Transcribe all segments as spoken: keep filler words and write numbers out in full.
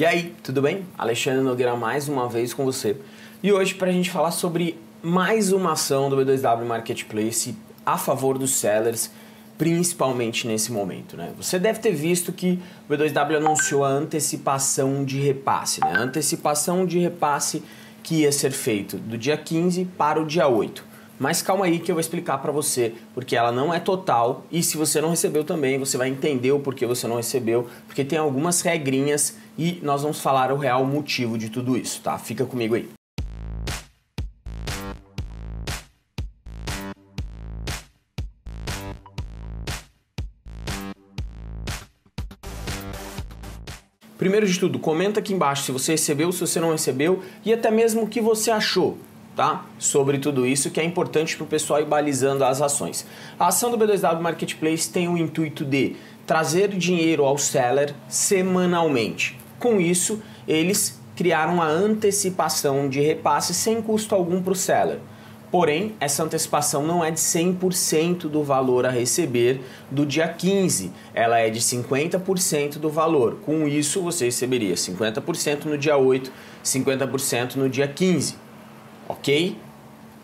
E aí, tudo bem? Alexandre Nogueira mais uma vez com você. E hoje para a gente falar sobre mais uma ação do B dois W Marketplace a favor dos sellers, principalmente nesse momento, né? Você deve ter visto que o B dois W anunciou a antecipação de repasse, né? A antecipação de repasse que ia ser feito do dia quinze para o dia oito. Mas calma aí que eu vou explicar para você, porque ela não é total e se você não recebeu também, você vai entender o porquê você não recebeu, porque tem algumas regrinhas e nós vamos falar o real motivo de tudo isso, tá? Fica comigo aí. Primeiro de tudo, comenta aqui embaixo se você recebeu, se você não recebeu e até mesmo o que você achou, tá? Sobre tudo isso, que é importante para o pessoal ir balizando as ações. A ação do B dois W Marketplace tem o intuito de trazer dinheiro ao seller semanalmente. Com isso, eles criaram a antecipação de repasse sem custo algum para o seller. Porém, essa antecipação não é de cem por cento do valor a receber do dia quinze, ela é de cinquenta por cento do valor. Com isso, você receberia cinquenta por cento no dia oito, cinquenta por cento no dia quinze. Ok?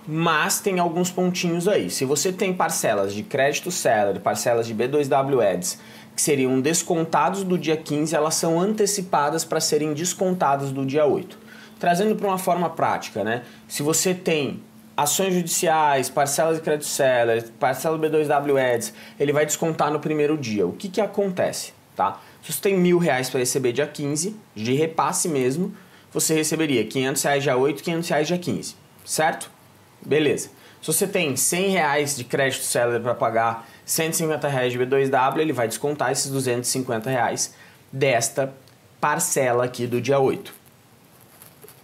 Mas tem alguns pontinhos aí. Se você tem parcelas de crédito seller, parcelas de B dois W Ads, que seriam descontados do dia quinze, elas são antecipadas para serem descontadas do dia oito. Trazendo para uma forma prática, né? Se você tem ações judiciais, parcelas de crédito seller, parcela do B dois W Ads, ele vai descontar no primeiro dia. O que que acontece? Tá? Se você tem mil reais para receber dia quinze, de repasse mesmo, você receberia quinhentos reais dia oito, quinhentos reais dia quinze, certo? Beleza. Se você tem cem reais de crédito seller para pagar, cento e cinquenta reais de B dois W, ele vai descontar esses duzentos e cinquenta reais desta parcela aqui do dia oito.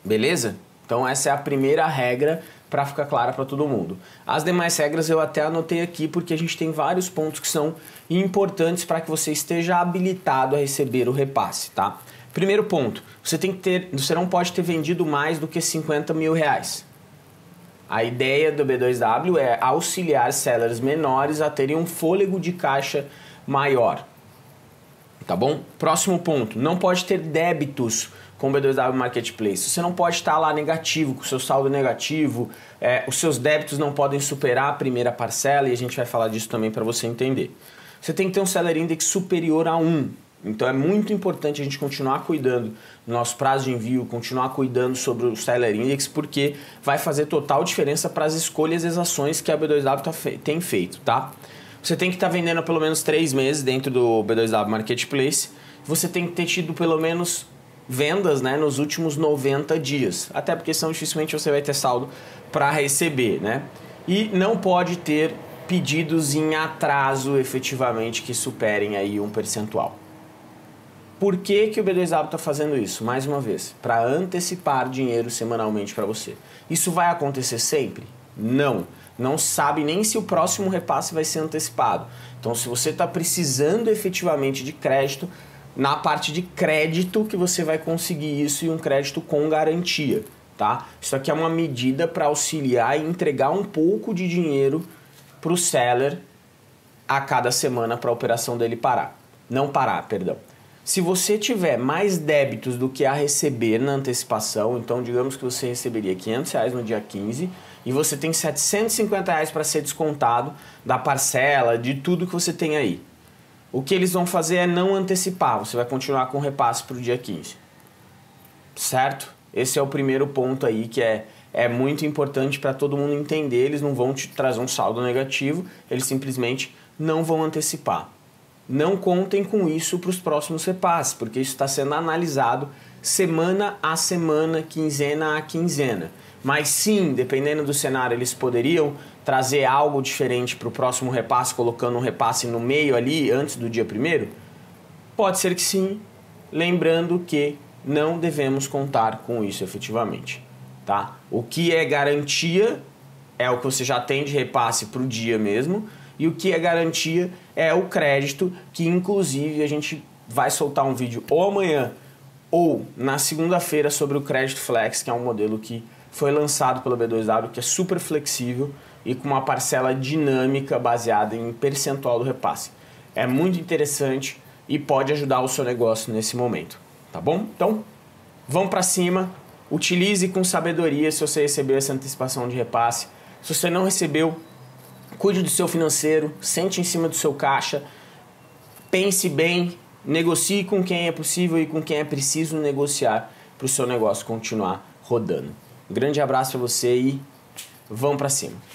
Beleza? Então essa é a primeira regra para ficar clara para todo mundo. As demais regras eu até anotei aqui porque a gente tem vários pontos que são importantes para que você esteja habilitado a receber o repasse, tá? Primeiro ponto, você tem que ter, você não pode ter vendido mais do que cinquenta mil reais. A ideia do B dois W é auxiliar sellers menores a terem um fôlego de caixa maior, tá bom? Próximo ponto, não pode ter débitos com o B dois W Marketplace. Você não pode estar lá negativo, com o seu saldo negativo, é, os seus débitos não podem superar a primeira parcela e a gente vai falar disso também para você entender. Você tem que ter um Seller Index superior a um. Então é muito importante a gente continuar cuidando do nosso prazo de envio, continuar cuidando sobre o Seller Index, porque vai fazer total diferença para as escolhas e as ações que a B dois W tá fe- tem feito, tá? Você tem que estar tá vendendo há pelo menos três meses dentro do B dois W Marketplace. Você tem que ter tido pelo menos vendas, né, nos últimos noventa dias. Até porque senão dificilmente você vai ter saldo para receber, né? E não pode ter pedidos em atraso efetivamente que superem aí um percentual. Por que que o B dois W está fazendo isso? Mais uma vez, para antecipar dinheiro semanalmente para você. Isso vai acontecer sempre? Não. Não sabe nem se o próximo repasse vai ser antecipado. Então, se você está precisando efetivamente de crédito, na parte de crédito que você vai conseguir isso e um crédito com garantia, tá? Isso aqui é uma medida para auxiliar e entregar um pouco de dinheiro para o seller a cada semana para a operação dele parar. Não parar, perdão. Se você tiver mais débitos do que a receber na antecipação, então digamos que você receberia quinhentos reais no dia quinze e você tem setecentos e cinquenta reais para ser descontado da parcela, de tudo que você tem aí. O que eles vão fazer é não antecipar, você vai continuar com o repasse para o dia quinze. Certo? Esse é o primeiro ponto aí que é, é muito importante para todo mundo entender, eles não vão te trazer um saldo negativo, eles simplesmente não vão antecipar. Não contem com isso para os próximos repasses, porque isso está sendo analisado semana a semana, quinzena a quinzena. Mas sim, dependendo do cenário, eles poderiam trazer algo diferente para o próximo repasse, colocando um repasse no meio ali, antes do dia primeiro? Pode ser que sim, lembrando que não devemos contar com isso efetivamente, tá? O que é garantia é o que você já tem de repasse para o dia mesmo, e o que é garantia é o crédito, que inclusive a gente vai soltar um vídeo ou amanhã ou na segunda-feira sobre o Crédito Flex, que é um modelo que foi lançado pela B dois W, que é super flexível e com uma parcela dinâmica baseada em percentual do repasse. É muito interessante e pode ajudar o seu negócio nesse momento. Tá bom? Então, vão para cima, utilize com sabedoria se você recebeu essa antecipação de repasse. Se você não recebeu, cuide do seu financeiro, sente em cima do seu caixa, pense bem, negocie com quem é possível e com quem é preciso negociar para o seu negócio continuar rodando. Um grande abraço para você e vamos para cima.